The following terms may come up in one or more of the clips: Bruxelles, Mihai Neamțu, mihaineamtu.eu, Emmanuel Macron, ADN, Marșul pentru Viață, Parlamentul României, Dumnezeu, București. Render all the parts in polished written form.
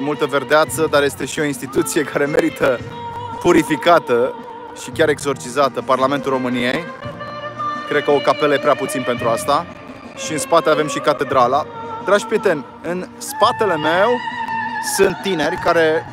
multă verdeață, dar este și o instituție care merită purificată și chiar exorcizată, Parlamentul României. Cred că o capelă e prea puțin pentru asta. Și în spate avem și catedrala. Dragi prieteni, în spatele meu sunt tineri care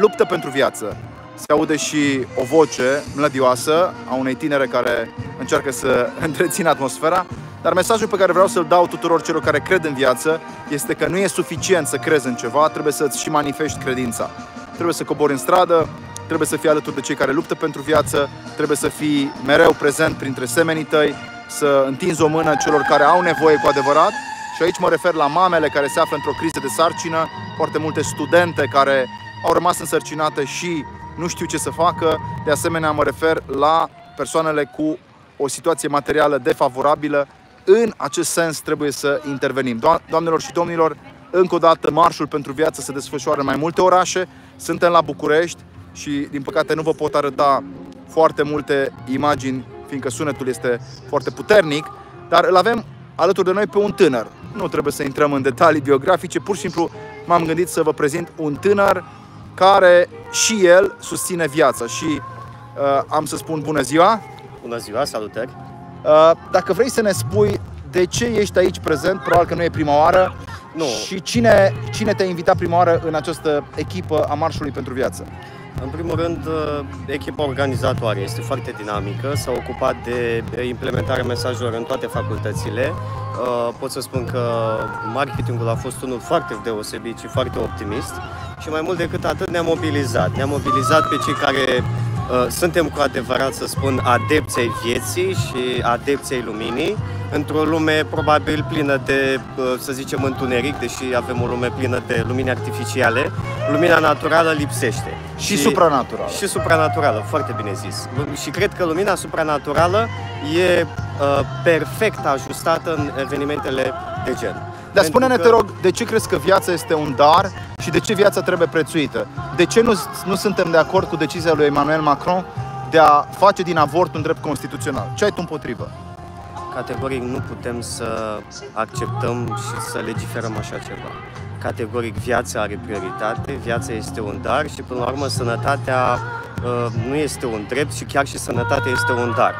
luptă pentru viață. Se aude și o voce mlădioasă a unei tinere care încearcă să întrețină atmosfera. Dar mesajul pe care vreau să-l dau tuturor celor care cred în viață este că nu e suficient să crezi în ceva, trebuie să-ți și manifesti credința. Trebuie să cobori în stradă, trebuie să fii alături de cei care luptă pentru viață, trebuie să fii mereu prezent printre semenii tăi, să întinzi o mână celor care au nevoie cu adevărat. Și aici mă refer la mamele care se află într-o criză de sarcină, foarte multe studente care au rămas însărcinate și nu știu ce să facă. De asemenea, mă refer la persoanele cu o situație materială defavorabilă. În acest sens trebuie să intervenim. Doamnelor și domnilor, încă o dată Marșul pentru Viață se desfășoară în mai multe orașe. Suntem la București și, din păcate, nu vă pot arăta foarte multe imagini, fiindcă sunetul este foarte puternic, dar îl avem alături de noi pe un tânăr. Nu trebuie să intrăm în detalii biografice, pur și simplu m-am gândit să vă prezint un tânăr care și el susține viața și am să spun bună ziua. Bună ziua, salutări! Dacă vrei să ne spui de ce ești aici prezent, probabil că nu e prima oară, nu. Și cine te-a invitat prima oară în această echipă a Marșului pentru Viață? În primul rând, echipa organizatoare este foarte dinamică, s-a ocupat de implementarea mesajelor în toate facultățile. Pot să spun că marketingul a fost unul foarte deosebit și foarte optimist și mai mult decât atât ne-am mobilizat pe cei care suntem cu adevărat, să spun, adepți ai vieții și adepți ai luminii într-o lume probabil plină de, să zicem, întuneric, deși avem o lume plină de lumini artificiale. Lumina naturală lipsește. Și supranaturală. Și supranaturală, foarte bine zis. Și cred că lumina supranaturală e perfect ajustată în evenimentele de gen. Dar spune-ne, te rog, de ce crezi că viața este un dar și de ce viața trebuie prețuită? De ce nu suntem de acord cu decizia lui Emmanuel Macron de a face din avort un drept constituțional? Ce ai tu împotrivă? Categoric nu putem să acceptăm și să legiferăm așa ceva. Categoric viața are prioritate, viața este un dar și, până la urmă, sănătatea nu este un drept și chiar și sănătatea este un dar.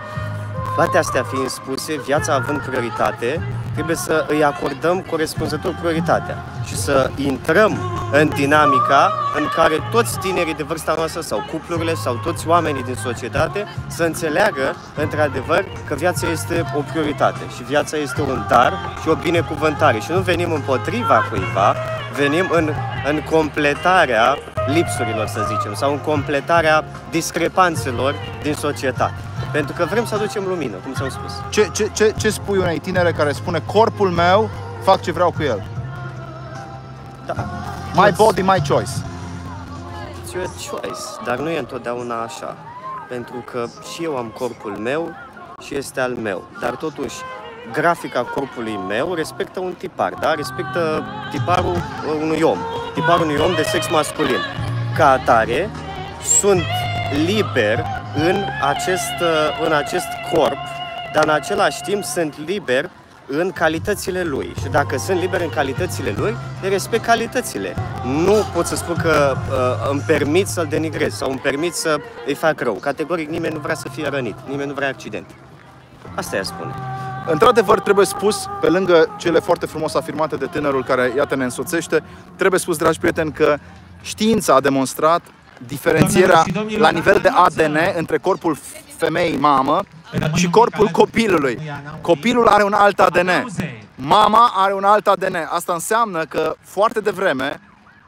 Toate astea fiind spuse, viața având prioritate, trebuie să îi acordăm corespunzător prioritatea și să intrăm în dinamica în care toți tinerii de vârsta noastră sau cuplurile sau toți oamenii din societate să înțeleagă într-adevăr că viața este o prioritate și viața este un dar și o binecuvântare și nu venim împotriva cuiva, venim în completarea lipsurilor, să zicem, sau în completarea discrepanțelor din societate. Pentru că vrem să aducem lumină, cum s-au spus. Ce spui unei tinere care spune corpul meu, fac ce vreau cu el? Da. My body, my choice. It's your choice, dar nu e întotdeauna așa. Pentru că și eu am corpul meu și este al meu. Dar totuși, grafica corpului meu respectă un tipar, da? Respectă tiparul unui om. Tiparul unui om de sex masculin. Ca atare, sunt liber în acest corp, dar în același timp sunt liber în calitățile lui. Și dacă sunt liber în calitățile lui, le respect calitățile. Nu pot să spun că îmi permit să-l denigrez sau îmi permit să îi fac rău. Categoric nimeni nu vrea să fie rănit, nimeni nu vrea accident. Asta i-a spune. Într-adevăr, trebuie spus, pe lângă cele foarte frumos afirmate de tânărul care, iată, ne însoțește, trebuie spus, dragi prieteni, că știința a demonstrat diferențierea la nivel de ADN între corpul femeii mamă și corpul copilului. Copilul are un alt ADN, mama are un alt ADN. Asta înseamnă că foarte devreme,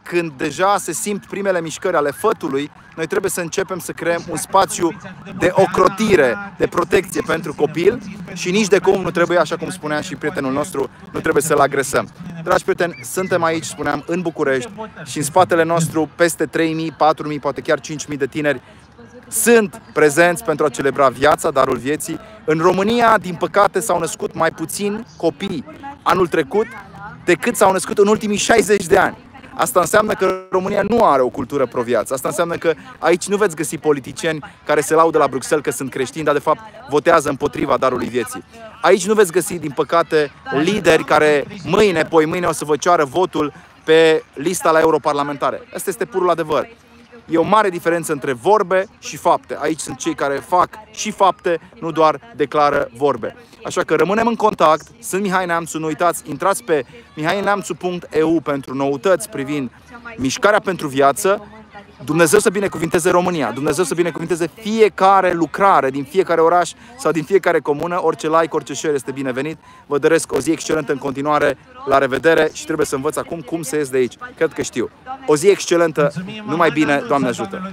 când deja se simt primele mișcări ale fătului, noi trebuie să începem să creăm un spațiu de ocrotire, de protecție pentru copil și nici de cum nu trebuie, așa cum spunea și prietenul nostru, nu trebuie să-l agresăm. Dragi prieteni, suntem aici, spuneam, în București și în spatele nostru peste 3.000, 4.000, poate chiar 5.000 de tineri sunt prezenți pentru a celebra viața, darul vieții. În România, din păcate, s-au născut mai puțini copii anul trecut decât s-au născut în ultimii 60 de ani. Asta înseamnă că România nu are o cultură pro-viață. Asta înseamnă că aici nu veți găsi politicieni care se laudă la Bruxelles că sunt creștini, dar de fapt votează împotriva darului vieții. Aici nu veți găsi, din păcate, lideri care mâine, poimâine o să vă ceară votul pe lista la europarlamentare. Asta este purul adevăr. E o mare diferență între vorbe și fapte. Aici sunt cei care fac și fapte, nu doar declară vorbe. Așa că rămânem în contact. Sunt Mihai Neamțu, nu uitați, intrați pe mihaineamtu.eu pentru noutăți privind mișcarea pentru viață. Dumnezeu să binecuvinteze România, Dumnezeu să binecuvinteze fiecare lucrare din fiecare oraș sau din fiecare comună. Orice like, orice share este binevenit. Vă doresc o zi excelentă în continuare. La revedere și trebuie să învăț acum cum să ies de aici. Cred că știu. O zi excelentă, numai bine, Doamne ajută!